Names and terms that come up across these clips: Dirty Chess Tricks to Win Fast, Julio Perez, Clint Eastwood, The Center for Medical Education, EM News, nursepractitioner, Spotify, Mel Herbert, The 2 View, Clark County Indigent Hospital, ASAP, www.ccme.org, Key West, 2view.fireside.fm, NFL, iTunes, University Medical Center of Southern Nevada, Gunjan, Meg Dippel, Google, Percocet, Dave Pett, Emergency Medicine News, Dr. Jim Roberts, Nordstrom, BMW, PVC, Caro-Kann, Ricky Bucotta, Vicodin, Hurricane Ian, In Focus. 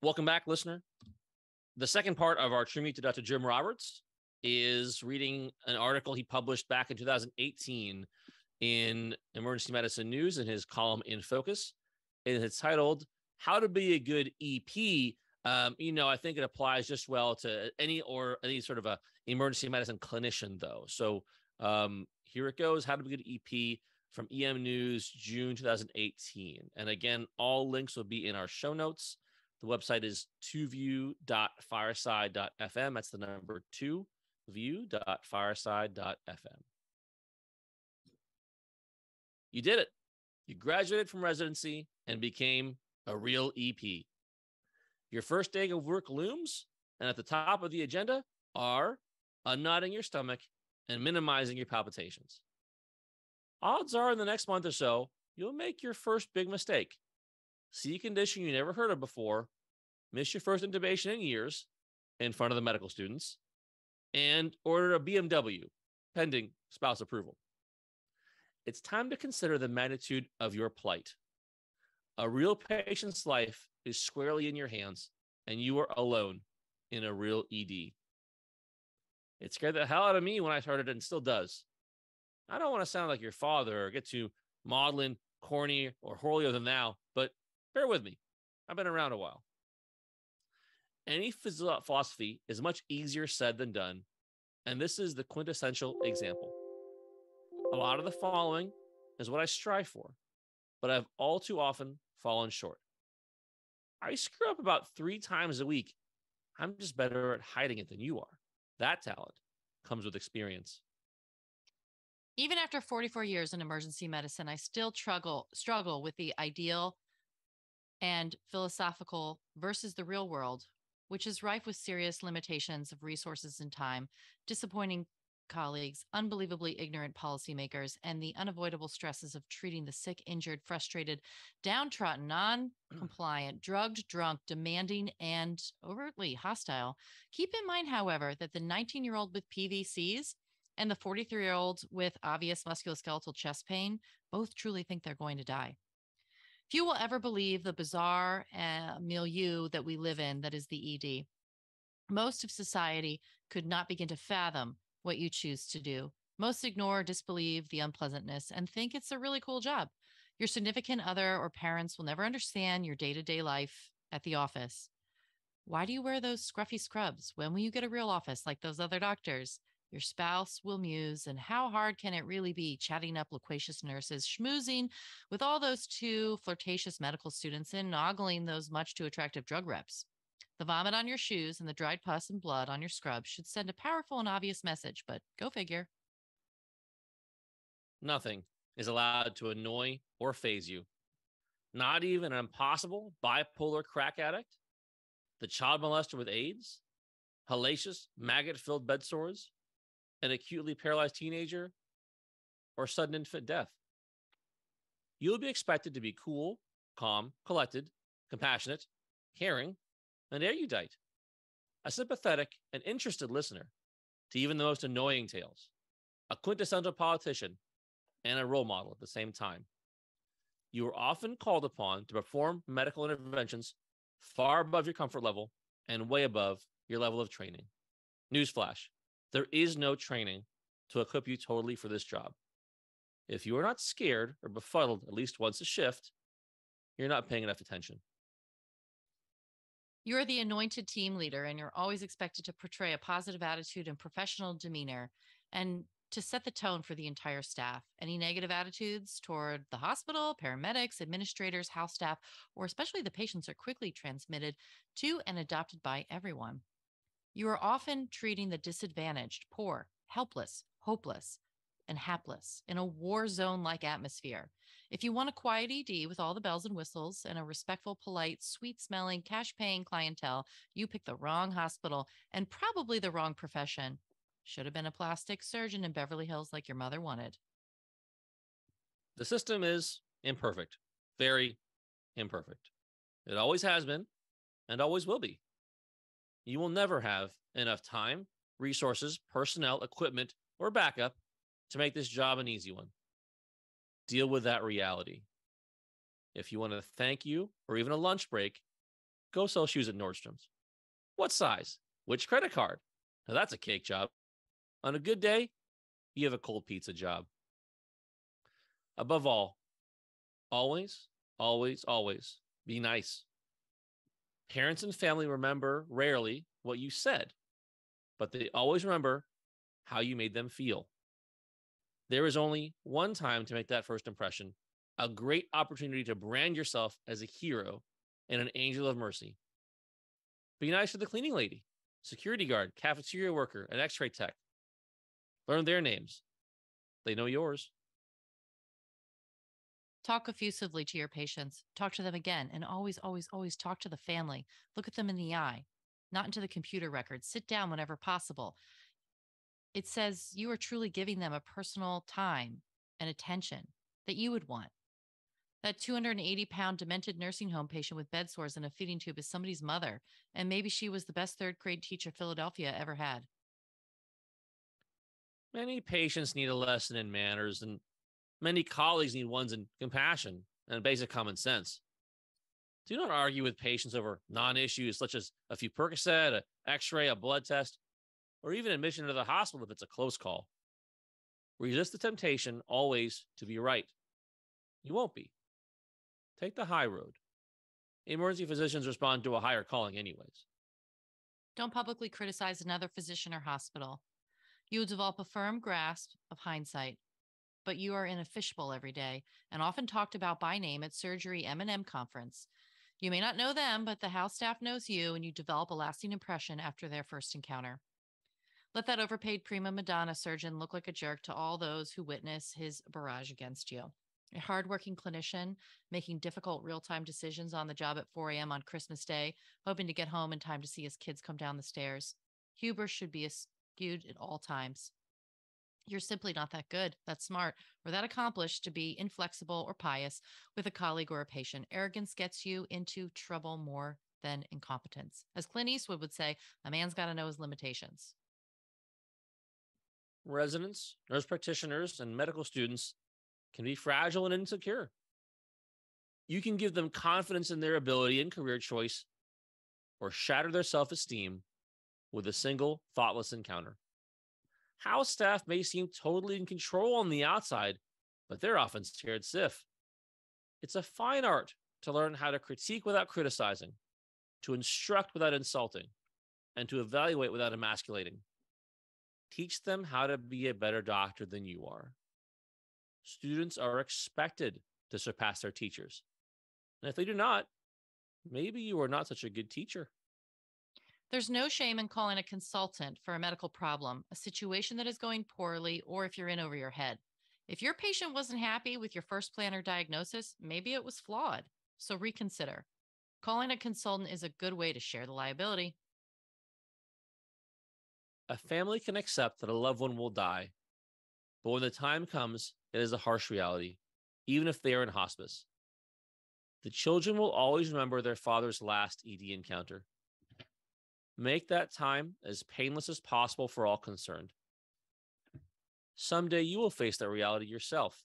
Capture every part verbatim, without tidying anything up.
Welcome back, listener. The second part of our tribute to Doctor Jim Roberts is reading an article he published back in two thousand eighteen in Emergency Medicine News in his column In Focus. It is titled, How to Be a Good E P. Um, you know, I think it applies just well to any or any sort of a emergency medicine clinician, though. So um, here it goes, How to Be a Good E P from E M News, June two thousand eighteen. And again, all links will be in our show notes. The website is two view dot fireside dot f m. That's the number two view dot fireside dot f m. You did it. You graduated from residency and became a real E P. Your first day of work looms, and at the top of the agenda are unknotting your stomach and minimizing your palpitations. Odds are in the next month or so, you'll make your first big mistake. See a condition you never heard of before, miss your first intubation in years in front of the medical students, and order a B M W, pending spouse approval. It's time to consider the magnitude of your plight. A real patient's life is squarely in your hands, and you are alone in a real E D. It scared the hell out of me when I started and still does. I don't want to sound like your father or get too maudlin, corny, or holier than thou, but bear with me. I've been around a while. Any philosophy is much easier said than done, and this is the quintessential example. A lot of the following is what I strive for, but I've all too often fallen short. I screw up about three times a week. I'm just better at hiding it than you are. That talent comes with experience. Even after forty-four years in emergency medicine, I still struggle, struggle with the ideal and philosophical versus the real world, which is rife with serious limitations of resources and time, disappointing colleagues, unbelievably ignorant policymakers, and the unavoidable stresses of treating the sick, injured, frustrated, downtrodden, non-compliant, drugged, drunk, demanding, and overtly hostile. Keep in mind, however, that the nineteen-year-old with P V Cs and the forty-three-year-old with obvious musculoskeletal chest pain both truly think they're going to die. Few will ever believe the bizarre uh, milieu that we live in that is the E D. Most of society could not begin to fathom what you choose to do. Most ignore or disbelieve the unpleasantness and think it's a really cool job. Your significant other or parents will never understand your day-to-day life at the office. Why do you wear those scruffy scrubs? When will you get a real office like those other doctors? Your spouse will muse, and how hard can it really be chatting up loquacious nurses, schmoozing with all those two flirtatious medical students, and ogling those much too attractive drug reps? The vomit on your shoes and the dried pus and blood on your scrubs should send a powerful and obvious message, but go figure. Nothing is allowed to annoy or faze you. Not even an impossible bipolar crack addict, the child molester with AIDS, hellacious maggot-filled bed sores, an acutely paralyzed teenager, or sudden infant death. You'll be expected to be cool, calm, collected, compassionate, caring, and erudite, a sympathetic and interested listener to even the most annoying tales, a quintessential politician, and a role model at the same time. You are often called upon to perform medical interventions far above your comfort level and way above your level of training. Newsflash. There is no training to equip you totally for this job. If you are not scared or befuddled at least once a shift, you're not paying enough attention. You're the anointed team leader, and you're always expected to portray a positive attitude and professional demeanor and to set the tone for the entire staff. Any negative attitudes toward the hospital, paramedics, administrators, house staff, or especially the patients are quickly transmitted to and adopted by everyone. You are often treating the disadvantaged, poor, helpless, hopeless, and hapless in a war zone-like atmosphere. If you want a quiet E D with all the bells and whistles and a respectful, polite, sweet-smelling, cash-paying clientele, you pick the wrong hospital and probably the wrong profession. Should have been a plastic surgeon in Beverly Hills like your mother wanted. The system is imperfect, very imperfect. It always has been and always will be. You will never have enough time, resources, personnel, equipment, or backup to make this job an easy one. Deal with that reality. If you want a thank you or even a lunch break, Go sell shoes at Nordstrom's. What size? Which credit card? Now that's a cake job. On a good day, you have a cold pizza job. Above all, always, always, always be nice. Parents and family remember rarely what you said, but they always remember how you made them feel. There is only one time to make that first impression, a great opportunity to brand yourself as a hero and an angel of mercy. Be nice to the cleaning lady, security guard, cafeteria worker, and x-ray tech. Learn their names. They know yours. Talk effusively to your patients. Talk to them again, and always, always, always talk to the family. Look at them in the eye, not into the computer records. Sit down whenever possible. It says you are truly giving them a personal time and attention that you would want. That two hundred eighty pound demented nursing home patient with bed sores and a feeding tube is somebody's mother, and maybe she was the best third grade teacher Philadelphia ever had. Many patients need a lesson in manners, and many colleagues need ones in compassion and basic common sense. Do not argue with patients over non-issues such as a few Percocet, an x-ray, a blood test, or even admission to the hospital if it's a close call. Resist the temptation always to be right. You won't be. Take the high road. Emergency physicians respond to a higher calling anyways. Don't publicly criticize another physician or hospital. You will develop a firm grasp of hindsight, but you are in a fishbowl every day and often talked about by name at surgery M and M conference. You may not know them, but the house staff knows you, and you develop a lasting impression after their first encounter. Let that overpaid prima donna surgeon look like a jerk to all those who witness his barrage against you. A hardworking clinician making difficult real-time decisions on the job at four a.m. on Christmas Day, hoping to get home in time to see his kids come down the stairs. Humor should be eschewed at all times. You're simply not that good, that smart, or that accomplished to be inflexible or pious with a colleague or a patient. Arrogance gets you into trouble more than incompetence. As Clint Eastwood would say, a man's got to know his limitations. Residents, nurse practitioners, and medical students can be fragile and insecure. You can give them confidence in their ability and career choice, or shatter their self-esteem with a single thoughtless encounter. House staff may seem totally in control on the outside, but they're often scared stiff. It's a fine art to learn how to critique without criticizing, to instruct without insulting, and to evaluate without emasculating. Teach them how to be a better doctor than you are. Students are expected to surpass their teachers. And if they do not, maybe you are not such a good teacher. There's no shame in calling a consultant for a medical problem, a situation that is going poorly, or if you're in over your head. If your patient wasn't happy with your first plan or diagnosis, maybe it was flawed. So reconsider. Calling a consultant is a good way to share the liability. A family can accept that a loved one will die, but when the time comes, it is a harsh reality, even if they are in hospice. The children will always remember their father's last E D encounter. Make that time as painless as possible for all concerned. Someday you will face that reality yourself,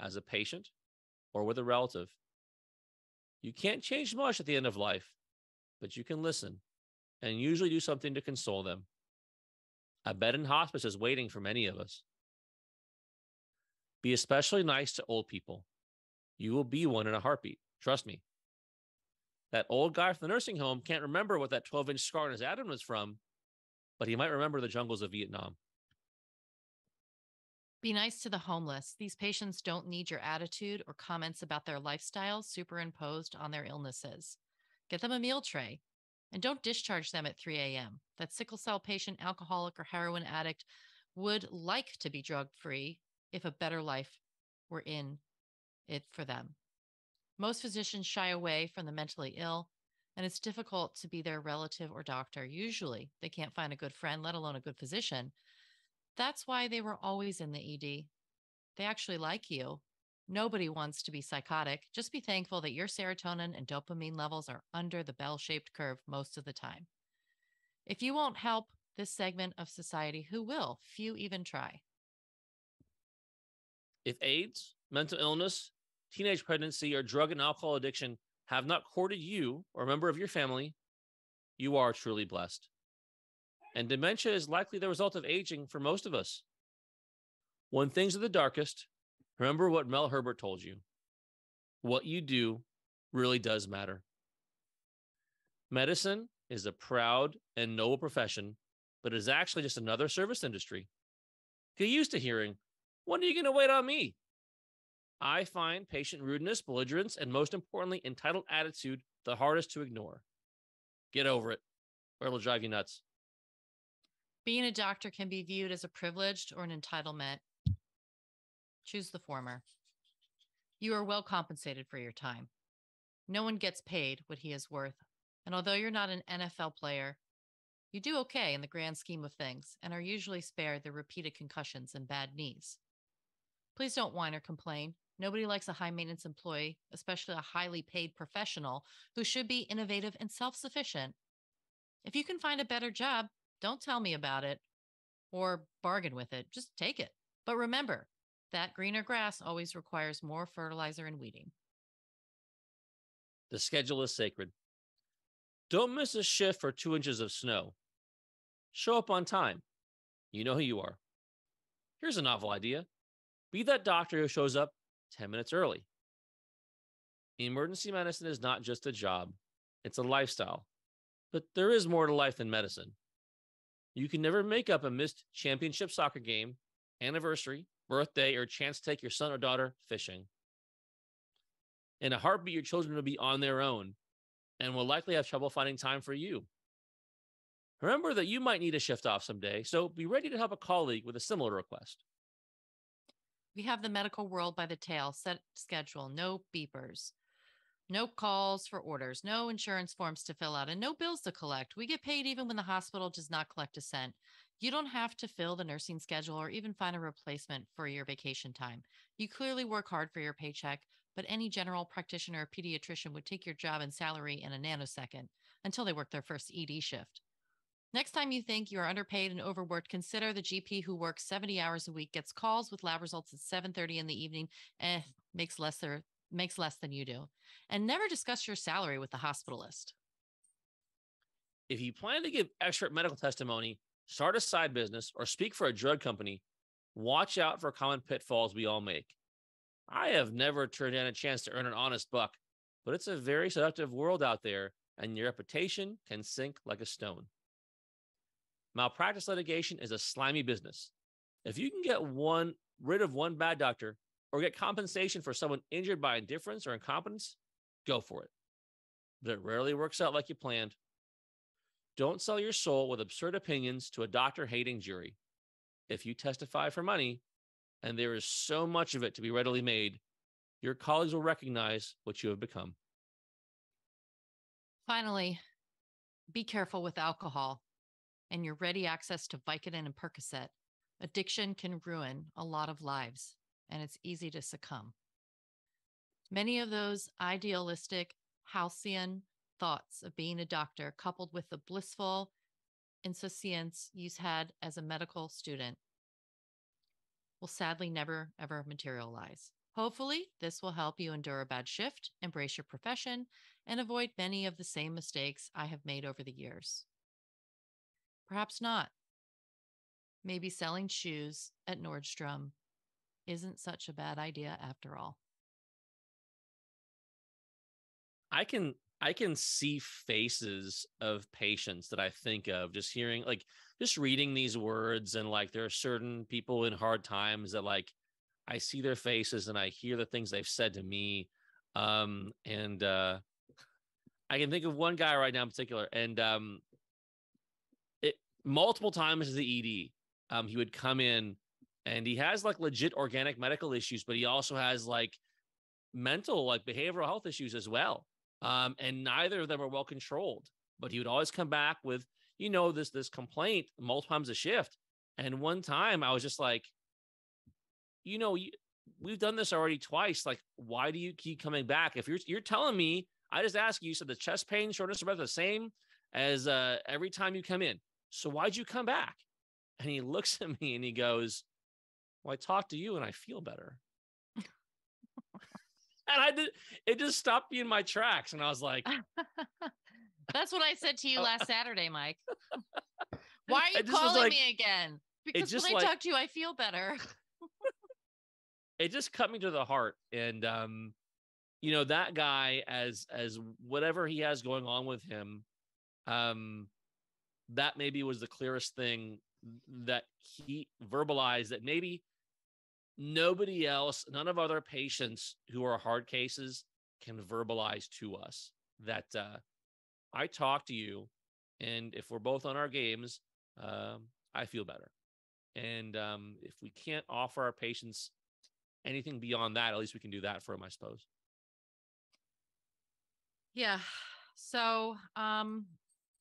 as a patient or with a relative. You can't change much at the end of life, but you can listen and usually do something to console them. A bed in hospice is waiting for many of us. Be especially nice to old people. You will be one in a heartbeat, trust me. That old guy from the nursing home can't remember what that twelve inch scar on his abdomen was from, but he might remember the jungles of Vietnam. Be nice to the homeless. These patients don't need your attitude or comments about their lifestyle superimposed on their illnesses. Get them a meal tray and don't discharge them at three a.m. That sickle cell patient, alcoholic, or heroin addict would like to be drug-free if a better life were in it for them. Most physicians shy away from the mentally ill, and it's difficult to be their relative or doctor. Usually, they can't find a good friend, let alone a good physician. That's why they were always in the E D. They actually like you. Nobody wants to be psychotic. Just be thankful that your serotonin and dopamine levels are under the bell-shaped curve most of the time. If you won't help this segment of society, who will? Few even try. If AIDS, mental illness, teenage pregnancy, or drug and alcohol addiction have not courted you or a member of your family, you are truly blessed. And dementia is likely the result of aging for most of us. When things are the darkest, remember what Mel Herbert told you. What you do really does matter. Medicine is a proud and noble profession, but it is actually just another service industry. Get used to hearing, when are you going to wait on me? I find patient rudeness, belligerence, and most importantly, entitled attitude the hardest to ignore. Get over it, or it'll drive you nuts. Being a doctor can be viewed as a privilege or an entitlement. Choose the former. You are well compensated for your time. No one gets paid what he is worth. And although you're not an N F L player, you do okay in the grand scheme of things and are usually spared the repeated concussions and bad knees. Please don't whine or complain. Nobody likes a high-maintenance employee, especially a highly paid professional who should be innovative and self-sufficient. If you can find a better job, don't tell me about it or bargain with it. Just take it. But remember, that greener grass always requires more fertilizer and weeding. The schedule is sacred. Don't miss a shift for two inches of snow. Show up on time. You know who you are. Here's a novel idea. Be that doctor who shows up ten minutes early. Emergency medicine is not just a job. It's a lifestyle. But there is more to life than medicine. You can never make up a missed championship soccer game, anniversary, birthday, or chance to take your son or daughter fishing. In a heartbeat, your children will be on their own and will likely have trouble finding time for you. Remember that you might need a shift off someday, so be ready to help a colleague with a similar request. We have the medical world by the tail, set schedule, no beepers, no calls for orders, no insurance forms to fill out, and no bills to collect. We get paid even when the hospital does not collect a cent. You don't have to fill the nursing schedule or even find a replacement for your vacation time. You clearly work hard for your paycheck, but any general practitioner or pediatrician would take your job and salary in a nanosecond until they work their first E D shift. Next time you think you are underpaid and overworked, consider the G P who works seventy hours a week, gets calls with lab results at seven thirty in the evening, and eh, makes lesser, makes less than you do. And never discuss your salary with the hospitalist. If you plan to give expert medical testimony, start a side business, or speak for a drug company, watch out for common pitfalls we all make. I have never turned down a chance to earn an honest buck, but it's a very seductive world out there, and your reputation can sink like a stone. Malpractice litigation is a slimy business. If you can get one rid of one bad doctor or get compensation for someone injured by indifference or incompetence, go for it. But it rarely works out like you planned. Don't sell your soul with absurd opinions to a doctor-hating jury. If you testify for money, and there is so much of it to be readily made, your colleagues will recognize what you have become. Finally, be careful with alcohol and your ready access to Vicodin and Percocet. Addiction can ruin a lot of lives, and it's easy to succumb. Many of those idealistic, halcyon thoughts of being a doctor, coupled with the blissful insouciance you had as a medical student, will sadly never, ever materialize. Hopefully, this will help you endure a bad shift, embrace your profession, and avoid many of the same mistakes I have made over the years. Perhaps not. Maybe selling shoes at Nordstrom isn't such a bad idea after all. I can I can see faces of patients that I think of just hearing, like just reading these words, and like there are certain people in hard times that like I see their faces and I hear the things they've said to me. Um, and uh, I can think of one guy right now in particular, and um, multiple times as the E D, um, he would come in, and he has like legit organic medical issues, but he also has like mental, like behavioral health issues as well. Um, and neither of them are well controlled, but he would always come back with, you know, this, this complaint multiple times a shift. And one time I was just like, you know, you, we've done this already twice. Like, why do you keep coming back? If you're, you're telling me, I just asked you, so the chest pain, shortness of breath, the same as uh, every time you come in. So why'd you come back? And he looks at me and he goes, well, I talked to you and I feel better. And I did, it just stopped me in my tracks. And I was like, that's what I said to you last Saturday, Mike. Why are you calling like, me again? Because when I like, talk to you, I feel better. It just cut me to the heart. And, um, you know, that guy, as, as whatever he has going on with him, um, that maybe was the clearest thing that he verbalized, that maybe nobody else, none of other patients who are hard cases can verbalize to us that, uh, I talk to you, and if we're both on our games, um, I feel better. And um, if we can't offer our patients anything beyond that, at least we can do that for them, I suppose. Yeah. So um,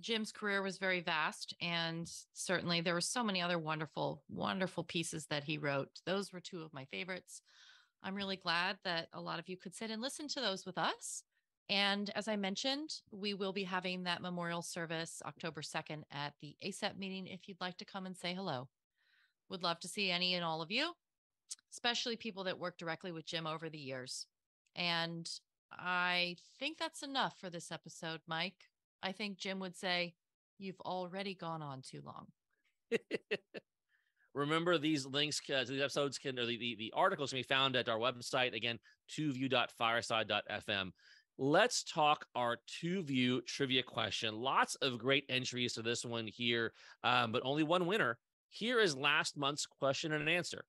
Jim's career was very vast, and certainly there were so many other wonderful, wonderful pieces that he wrote. Those were two of my favorites. I'm really glad that a lot of you could sit and listen to those with us. And as I mentioned, we will be having that memorial service October second at the A S A P meeting. If you'd like to come and say hello, would love to see any and all of you, especially people that work directly with Jim over the years. And I think that's enough for this episode, Mike. I think Jim would say, you've already gone on too long. Remember, these links to these episodes can, or the, the, the articles can be found at our website, again, two view dot fireside dot f m. Let's talk our two view trivia question. Lots of great entries to this one here, um, but only one winner. Here is last month's question and answer.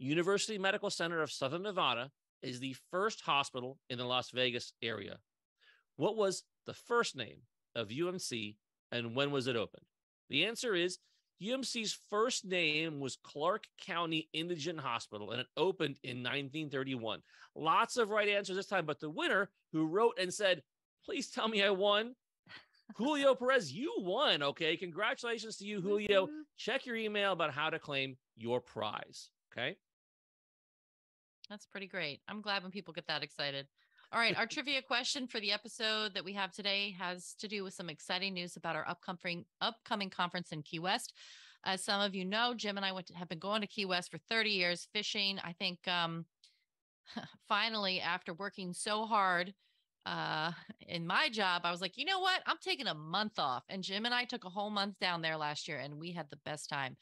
University Medical Center of Southern Nevada is the first hospital in the Las Vegas area. What was the first name of U M C, and when was it opened? The answer is U M C's first name was Clark County Indigent Hospital, and it opened in nineteen thirty-one. Lots of right answers this time, but the winner, who wrote and said, please tell me I won, Julio Perez, you won. Okay, congratulations to you, Julio. Mm-hmm. Check your email about how to claim your prize, okay? That's pretty great. I'm glad when people get that excited. All right, our trivia question for the episode that we have today has to do with some exciting news about our upcoming upcoming conference in Key West. As some of you know, Jim and I went to, have been going to Key West for thirty years fishing. I think um, finally, after working so hard uh, in my job, I was like, you know what? I'm taking a month off. And Jim and I took a whole month down there last year, and we had the best time.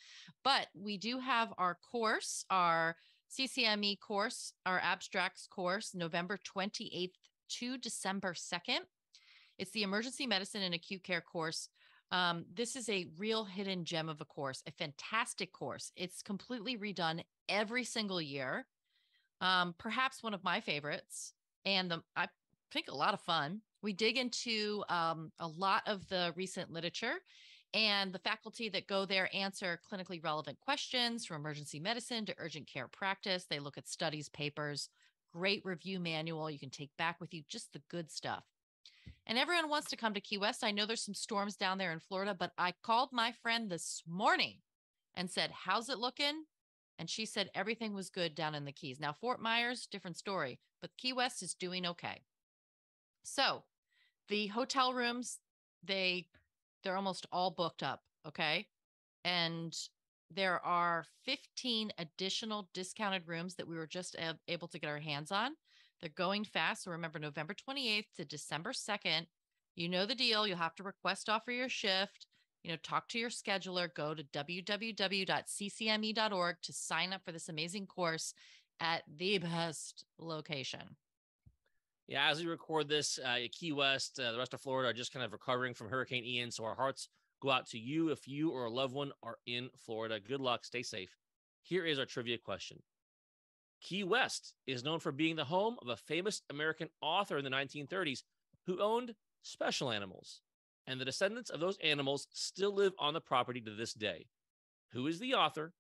But we do have our course, our C C M E course, our abstracts course, November twenty-eighth to December second. It's the Emergency Medicine and Acute Care course. Um, this is a real hidden gem of a course, a fantastic course. It's completely redone every single year. Um, perhaps one of my favorites, and the, I think a lot of fun. We dig into um, a lot of the recent literature, and the faculty that go there answer clinically relevant questions from emergency medicine to urgent care practice. They look at studies, papers, great review manual you can take back with you, just the good stuff. And everyone wants to come to Key West. I know there's some storms down there in Florida, but I called my friend this morning and said, how's it looking? And she said everything was good down in the Keys. Now, Fort Myers, different story, but Key West is doing okay. So the hotel rooms, they... they're almost all booked up, okay? And there are fifteen additional discounted rooms that we were just able to get our hands on. They're going fast. So remember, November twenty-eighth to December second. You know the deal. You'll have to request off for your shift. You know, talk to your scheduler. Go to w w w dot c c m e dot org to sign up for this amazing course at the best location. Yeah, as we record this, uh, Key West, uh, the rest of Florida are just kind of recovering from Hurricane Ian. So our hearts go out to you if you or a loved one are in Florida. Good luck. Stay safe. Here is our trivia question. Key West is known for being the home of a famous American author in the nineteen thirties who owned special animals, and the descendants of those animals still live on the property to this day. Who is the author,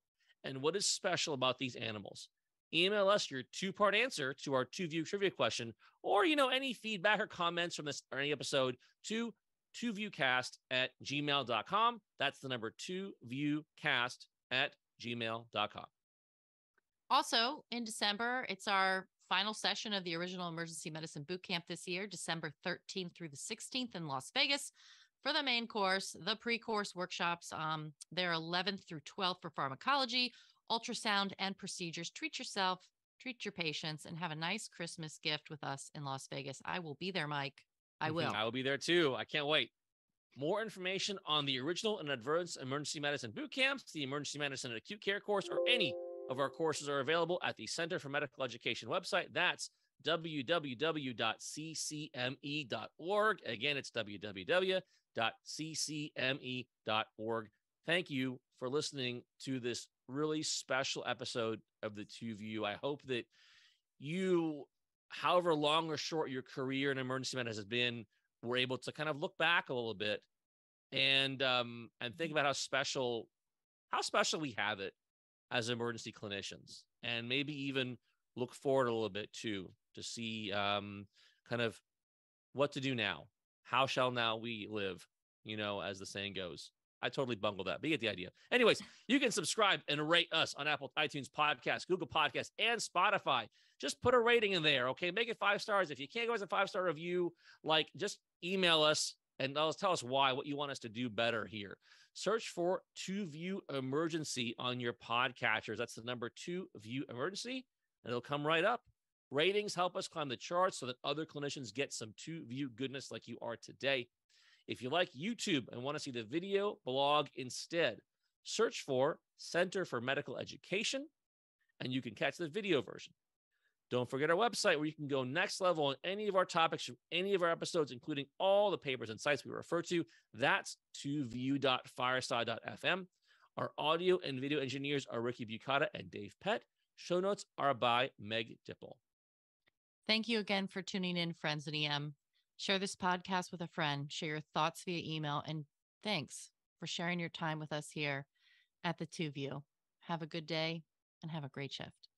and what is special about these animals? Email us your two-part answer to our two view trivia question, or, you know, any feedback or comments from this or any episode to two view cast at gmail dot com. That's the number two view cast at gmail dot com. Also, in December, it's our final session of the original Emergency Medicine Boot Camp this year, December thirteenth through the sixteenth in Las Vegas. For the main course, the pre-course workshops, um, they're eleventh through twelfth for pharmacology, ultrasound, and procedures. Treat yourself, treat your patients, and have a nice Christmas gift with us in Las Vegas. I will be there, Mike. I will. Mm-hmm. I will be there too. I can't wait. More information on the original and advanced emergency medicine boot camps, the emergency medicine and acute care course, or any of our courses are available at the Center for Medical Education website. That's w w w dot c c m e dot org. Again, it's w w w dot c c m e dot org. Thank you for listening to this really special episode of The two View. I hope that you, however long or short your career in emergency medicine has been, were able to kind of look back a little bit and um, and think about how special, how special we have it as emergency clinicians, and maybe even look forward a little bit too, to see um, kind of what to do now. How shall now we live, you know, as the saying goes. I totally bungled that, but you get the idea. Anyways, you can subscribe and rate us on Apple iTunes Podcasts, Google Podcasts, and Spotify. Just put a rating in there, okay? Make it five stars. If you can't go as a five-star review, like just email us and tell us why, what you want us to do better here. Search for two view Emergency on your podcatchers. That's the number two view Emergency, and it'll come right up. Ratings help us climb the charts so that other clinicians get some two view goodness like you are today. If you like YouTube and want to see the video blog instead, search for Center for Medical Education, and you can catch the video version. Don't forget our website, where you can go next level on any of our topics from any of our episodes, including all the papers and sites we refer to. That's two view dot fireside dot f m. Our audio and video engineers are Ricky Bucotta and Dave Pett. Show notes are by Meg Dippel. Thank you again for tuning in, friends at E M. Share this podcast with a friend, share your thoughts via email, and thanks for sharing your time with us here at The two View. Have a good day and have a great shift.